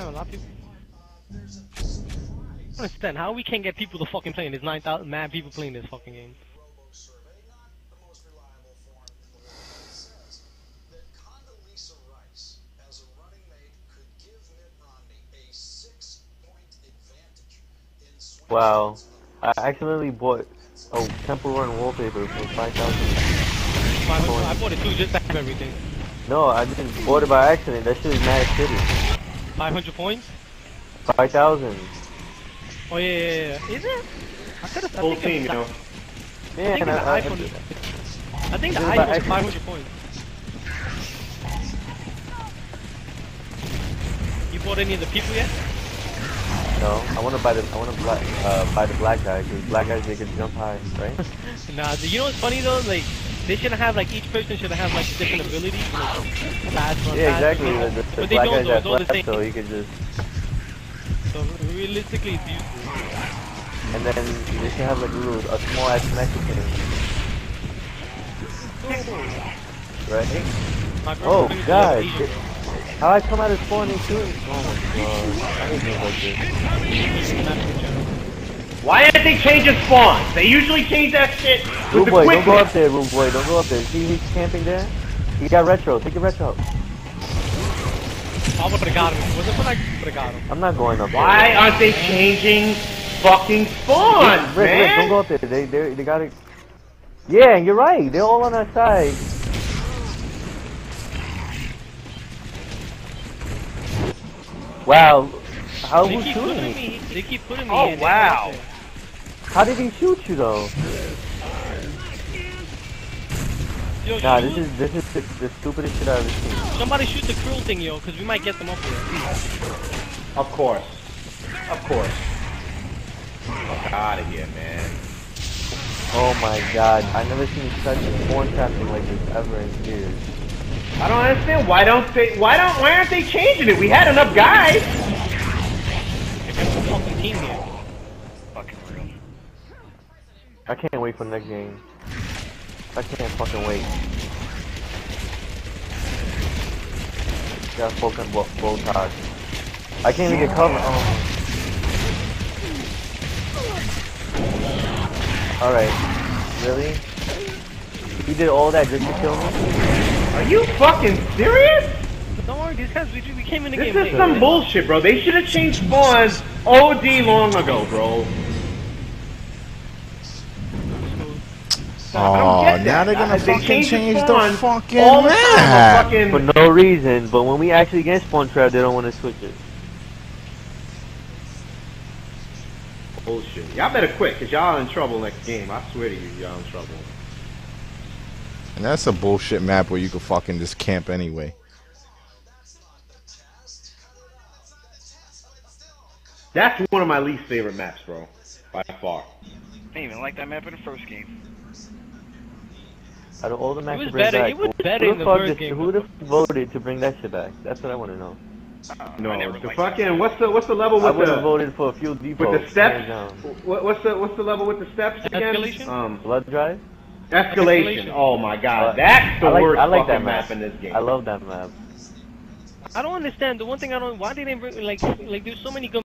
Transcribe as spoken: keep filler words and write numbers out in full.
have a lot of people. I don't understand how we can't get people to fucking play. There's nine thousand mad people playing this fucking game. Wow, I accidentally bought oh Temple Run wallpaper for five thousand. I bought it too, just to have everything. No, I didn't bought it by accident. That shit is mad shitty. Five hundred points. Five thousand. Oh yeah, yeah, yeah. Is it? I could have. Whole team, you know. Man, I think I, I, the iPhone. I, I think the iPhone is five hundred points. You bought any of the people yet? No, I want to buy the I want to black uh, buy the black guy because black guys they can jump high, right? Nah, you know what's funny though? Like they should have like each person should have like a different ability. Like, pass, run, yeah, pass, exactly. Like, the, the but they don't though. It's all the same. So you could just. So realistically, it's useless. And then they should have like little a small ass Mexican. Ooh. Right? Oh God. How I come out of spawn and shoot? Why did they change his spawn? They usually change that shit. Roomboy, don't go up there, Roomboy, don't go up there. See he's camping there? He got retro, take a retro. I'm not going up there. Why aren't they changing fucking spawn? Rick, man? Rick, don't go up there. They they they gotta. Yeah, you're right, they're all on our side. Wow, how was he shooting me? They keep putting me in. Oh wow! How did he shoot you though? Yo, nah, this is this is the, the stupidest shit I've ever seen. Somebody shoot the cruel thing, yo, because we might get them up here. Of course, of course. Fuck out of here, man! Oh my God, I've never seen such porn trapping like this ever in years. I don't understand. Why don't they? Why don't? Why aren't they changing it? We had enough guys. I can't wait for the next game. I can't fucking wait. Got fucking blow ties. I can't even get cover. Oh. All right. Really? You did all that just to kill me? Are you fucking serious? But don't worry, these guys, we, we came in the game. This is some bullshit, bro. They should have changed spawns O D long ago, bro. Oh, now they're gonna fucking change the fucking map for no reason. But when we actually get spawn trap, they don't want to switch it. Bullshit. Y'all better quit, cause y'all in trouble next game. I swear to you, y'all in trouble. And that's a bullshit map where you can fucking just camp anyway. That's one of my least favorite maps, bro. By far. I didn't even like that map in the first game. Out of all the maps to bring back, who the fuck voted to bring that shit back? That's what I want to know. Uh, no, the fucking what's the what's the level with the? I would have voted for a few depot. With the steps. What, what's the what's the level with the steps again? Um, blood drive. Escalation. Escalation. Oh my God, uh, that's the I like, worst I like fucking that map. map in this game. I love that map. I don't understand. The one thing I don't, why they didn't bring like like there's so many good.